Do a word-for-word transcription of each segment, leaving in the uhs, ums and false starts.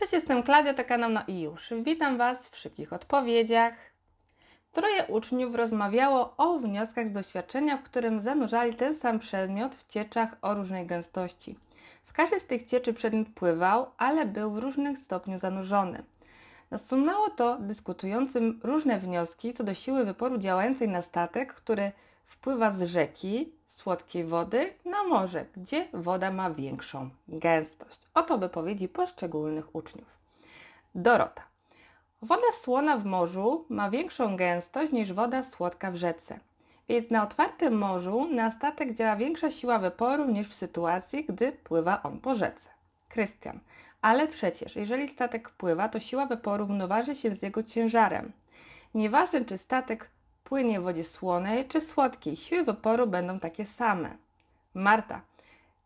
Cześć, jestem Klaudia, to kanał No i już. Witam Was w szybkich odpowiedziach. Troje uczniów rozmawiało o wnioskach z doświadczenia, w którym zanurzali ten sam przedmiot w cieczach o różnej gęstości. W każdej z tych cieczy przedmiot pływał, ale był w różnych stopniu zanurzony. Nasunęło to dyskutującym różne wnioski co do siły wyporu działającej na statek, który wpływa z rzeki, słodkiej wody, na morze, gdzie woda ma większą gęstość. Oto wypowiedzi poszczególnych uczniów. Dorota. Woda słona w morzu ma większą gęstość niż woda słodka w rzece, więc na otwartym morzu na statek działa większa siła wyporu niż w sytuacji, gdy pływa on po rzece. Krystian. Ale przecież, jeżeli statek pływa, to siła wyporu równoważy się z jego ciężarem. Nieważne, czy statek płynie w wodzie słonej czy słodkiej, siły wyporu będą takie same. Marta.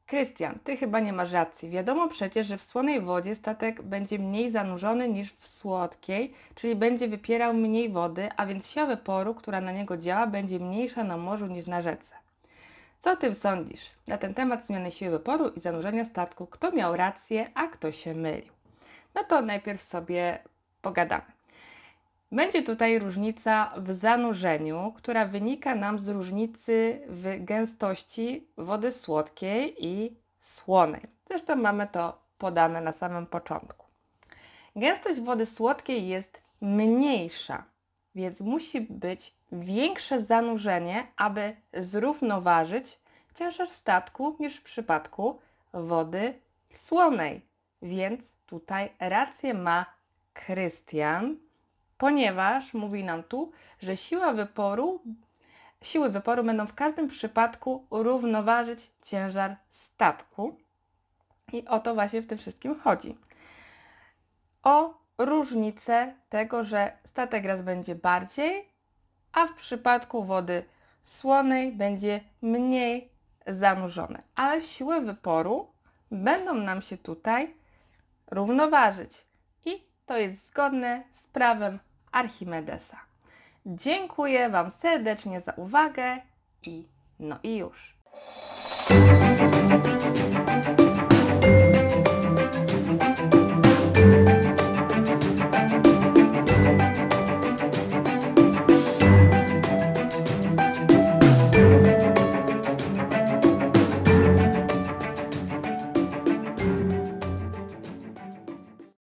Krystian, ty chyba nie masz racji. Wiadomo przecież, że w słonej wodzie statek będzie mniej zanurzony niż w słodkiej, czyli będzie wypierał mniej wody, a więc siła wyporu, która na niego działa, będzie mniejsza na morzu niż na rzece. Co ty sądzisz na ten temat zmiany siły wyporu i zanurzenia statku? Kto miał rację, a kto się mylił? No to najpierw sobie pogadamy. Będzie tutaj różnica w zanurzeniu, która wynika nam z różnicy w gęstości wody słodkiej i słonej. Zresztą mamy to podane na samym początku. Gęstość wody słodkiej jest mniejsza, więc musi być większe zanurzenie, aby zrównoważyć ciężar statku niż w przypadku wody słonej. Więc tutaj rację ma Krystian, ponieważ mówi nam tu, że siła wyporu, siły wyporu będą w każdym przypadku równoważyć ciężar statku. I o to właśnie w tym wszystkim chodzi. O różnicę tego, że statek raz będzie bardziej, a w przypadku wody słonej będzie mniej zanurzony. Ale siły wyporu będą nam się tutaj równoważyć. I to jest zgodne z prawem Archimedesa. Dziękuję Wam serdecznie za uwagę i no i już.